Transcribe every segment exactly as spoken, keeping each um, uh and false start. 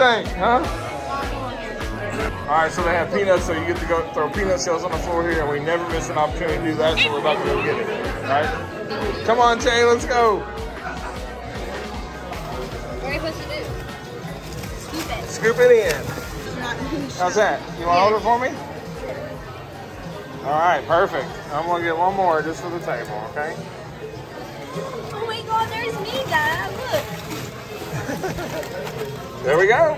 Think, huh? All right, so they have peanuts, so you get to go throw peanut shells on the floor here, and we never miss an opportunity to do that, so we're about to go get it, all right? Come on, Tay, let's go. What are you supposed to do? Scoop it. Scoop it in. How's that? You want to hold it for me? All right, perfect. I'm going to get one more just for the table, okay? Oh my God, there's me, guys. Look. There we go.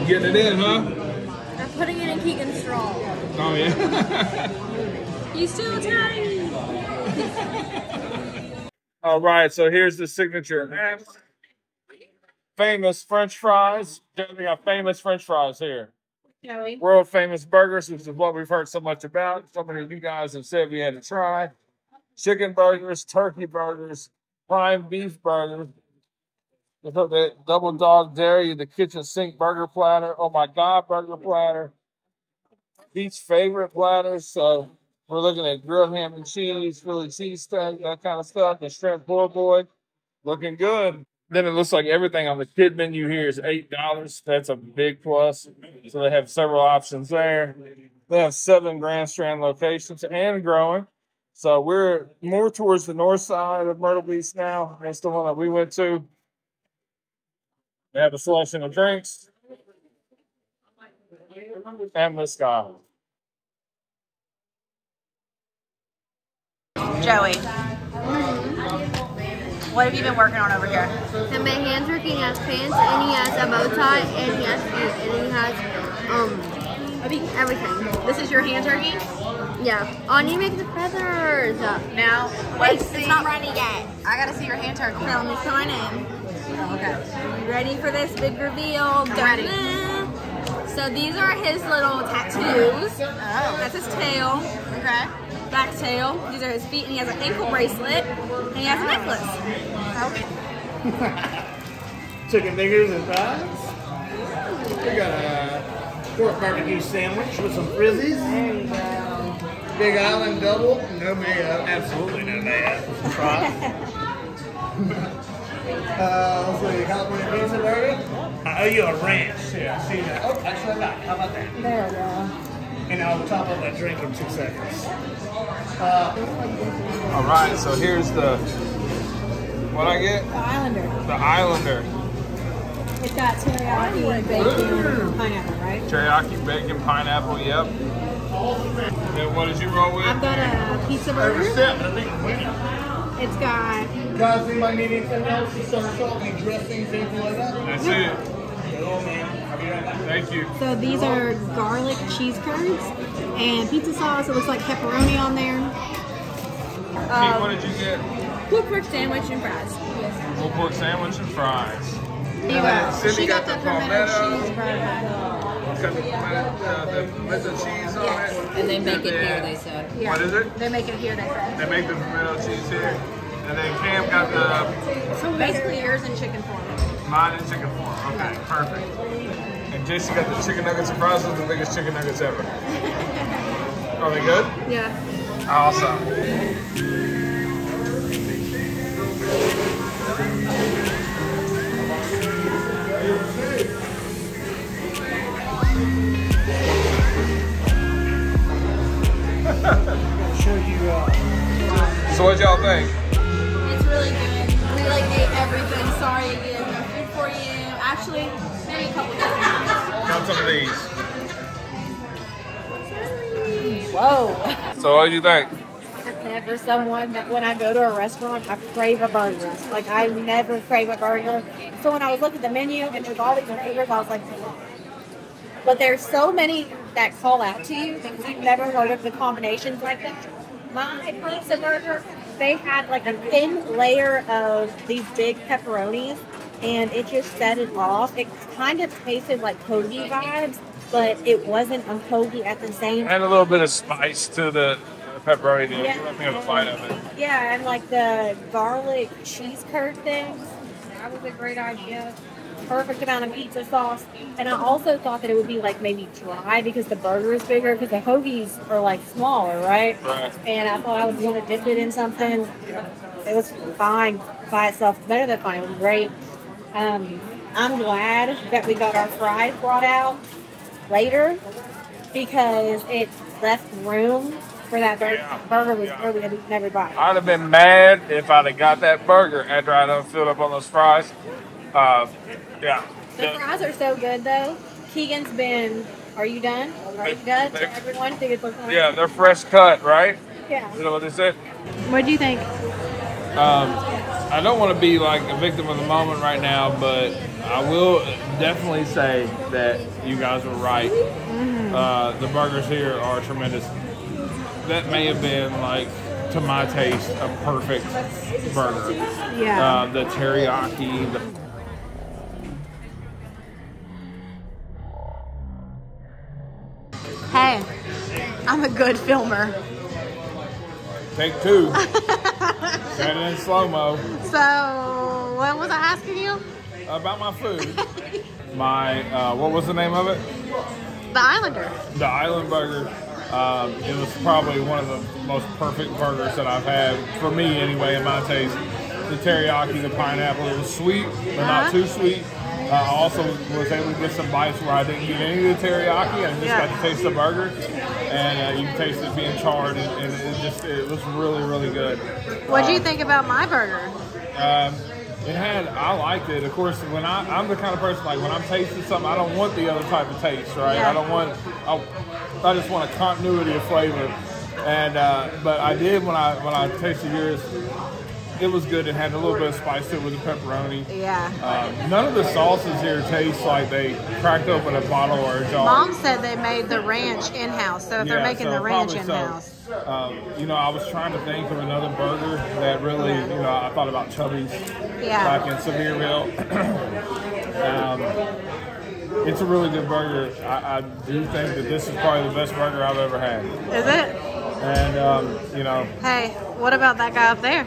You getting it in, huh? I'm putting it in Keegan's straw. Oh, yeah. He's still tiny. All right, so here's the signature. Famous French fries. We got famous French fries here. Joey. World famous burgers, which is what we've heard so much about. So many of you guys have said we had to try. Chicken burgers, turkey burgers, prime beef burgers. The double dog dairy, the kitchen sink burger platter. Oh my God, burger platter. Each favorite platters. So we're looking at grilled ham and cheese, Philly cheese steak, that kind of stuff. The shrimp boy, looking good. Then it looks like everything on the kid menu here is eight dollars. That's a big plus. So they have several options there. They have seven Grand Strand locations and growing. So we're more towards the north side of Myrtle Beach now. That's the one that we went to. They have a selection of drinks and this guy. Joey, what have you been working on over here? And my hands working as pants, and he has a bow tie, and he has food, and he has um everything. This is your hand turkey? Yeah. Oh, I need to make the feathers. Now, wait, it's, it's not ready yet. I gotta see your hand turkey. Okay, let me sign in. Okay. Ready for this big reveal? Ready. So these are his little tattoos. Oh. That's his tail. Okay. Back tail. These are his feet, and he has an ankle bracelet, and he has a necklace. Okay. Chicken fingers and thighs. We got a pork barbecue sandwich with some frizzies. There you go. Big Island double. No mayo. Absolutely no mayo. Uh, so you got one pizza burger? I owe you a ranch. Yeah, I see that. Oh, actually, I got it. How about that? There we go. And I'll top up a drink in two seconds. Uh, All right, so here's the, what I get? The Islander. The Islander. It's got teriyaki, bacon, pineapple, right? Teriyaki, bacon, pineapple, yep. And what did you roll with? I've got a pizza burger. It's got... Guys, anybody need anything else? Some salt, any dressings, anything like that? That's yeah. it. Thank you. So these are garlic cheese curds and pizza sauce. It looks like pepperoni on there. Pete, um, what did you get? Pulled pork sandwich and fries. Pulled pork sandwich and fries. Uh, Cindy got, got the palmetto cheese fried pie. Got the palmetto cheese on yes. it. And they make it here, they said. Yeah. What is it? They make it here, they said. They make the palmetto cheese here. And then Cam got the... So basically yours in chicken form. Mine in chicken form. Okay, yeah. Perfect. And Jason got the chicken nuggets and fries, the biggest chicken nuggets ever. Are they good? Yeah. Awesome. So what y'all think? It's really good. We like ate everything. everything. Sorry again, no food for you. Actually, maybe a couple different things. Count some of these. Whoa. So what do you think? I'm never someone that when I go to a restaurant, I crave a burger. Like, I never crave a burger. So when I was looking at the menu and with all these burgers, I was like, but there's so many that call out to you because you've never heard of the combinations like that. My pizza burger, they had like a thin layer of these big pepperonis, and it just set it off. It kind of tasted like hoagie vibes, but it wasn't a hoagie at the same time. And a little bit of spice to the pepperoni. Yeah. I think I'm fine of it. Yeah, and like the garlic cheese curd things. That was a great idea. Perfect amount of pizza sauce, and I also thought that it would be like maybe dry because the burger is bigger, because the hoagies are like smaller, right? Right. And I thought I would want to dip it in something. It was fine by itself, better than fine. It was great. Um, I'm glad that we got our fries brought out later because it left room for that burger. Yeah. Burger was yeah. earlier than everybody. I'd have been mad if I'd have got that burger after I done filled up on those fries. Uh, yeah. The fries are so good though. Keegan's been, are you done? Are you done? They, everyone think it's looking like yeah, they're fresh cut, right? Yeah. You know what they said? What do you think? Um, I don't want to be like a victim of the moment right now, but I will definitely say that you guys were right. Mm-hmm. Uh, the burgers here are tremendous. That may have been like, to my taste, a perfect burger. Yeah. Uh, the teriyaki, the hey, I'm a good filmer. Take two. Got it in slow-mo. So, what was I asking you? About my food. My, uh, what was the name of it? The Islander. The Island Burger. Um, it was probably one of the most perfect burgers that I've had, for me anyway, in my taste. The teriyaki, the pineapple, it was sweet, but not too sweet. I uh, also was able to get some bites where I didn't eat any of the teriyaki. I just yeah. got to taste the burger, and uh, you can taste it being charred, and, and it just it was really, really good. What do uh, you think about my burger? Um, it had, I liked it. Of course, when I, I'm the kind of person, like when I'm tasting something, I don't want the other type of taste, right? Yeah. I don't want, I, I just want a continuity of flavor. And uh, but I did when I when I tasted yours. It was good. It had a little bit of spice to it with the pepperoni. Yeah. Um, none of the sauces here taste like they cracked open a bottle or a jar. Mom said they made the ranch in-house, so if yeah, they're making so the ranch in-house. So. Um, you know, I was trying to think of another burger that really, yeah. you know, I thought about Chubby's. Yeah. Back in Sevierville. um, It's a really good burger. I, I do think that this is probably the best burger I've ever had. Is it? And, um, you know. Hey, what about that guy up there?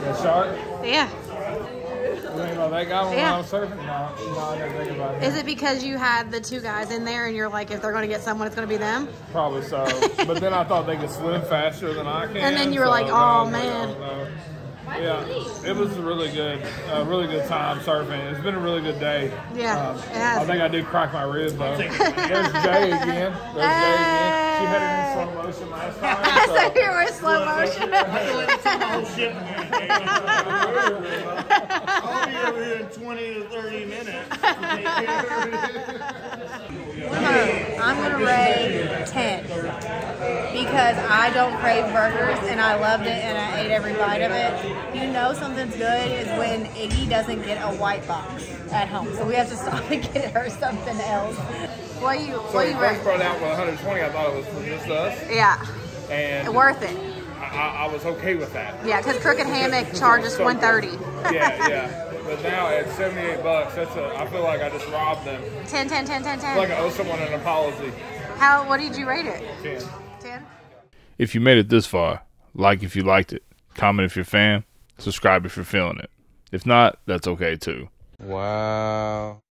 The shark? Yeah. You ain't know that guy when yeah. I was surfing? No, no, I didn't think about it. Is it because you had the two guys in there and you're like, if they're going to get someone, it's going to be them? Probably so. But then I thought they could swim faster than I can. And then you were so, like, oh, no, man. No, no. Yeah, it was a really good, uh, really good time surfing. It's been a really good day. Yeah, um, it has. I think I did crack my rib though. There's Jay again. There's Jay again. She had it in slow motion last time. So, so here we're in slow motion. I'll be over here in twenty to thirty minutes. I'm gonna rate ten because I don't crave burgers and I loved it and I ate every bite of it. You know something's good is when Iggy doesn't get a white box at home, so we have to stop and get her something else. What do you? So what do you first brought out with one hundred twenty. I thought it was for just us. Yeah. And worth it. I, I was okay with that. Yeah, because Crooked Hammock charges so one thirty. Yeah, yeah. But now at seventy-eight bucks, that's a. I feel like I just robbed them. Ten, ten, ten, ten, ten. It's like I owe someone an apology. How? What did you rate it? Ten. Ten. If you made it this far, like if you liked it. Comment if you're a fan, subscribe if you're feeling it. If not, that's okay too. Wow.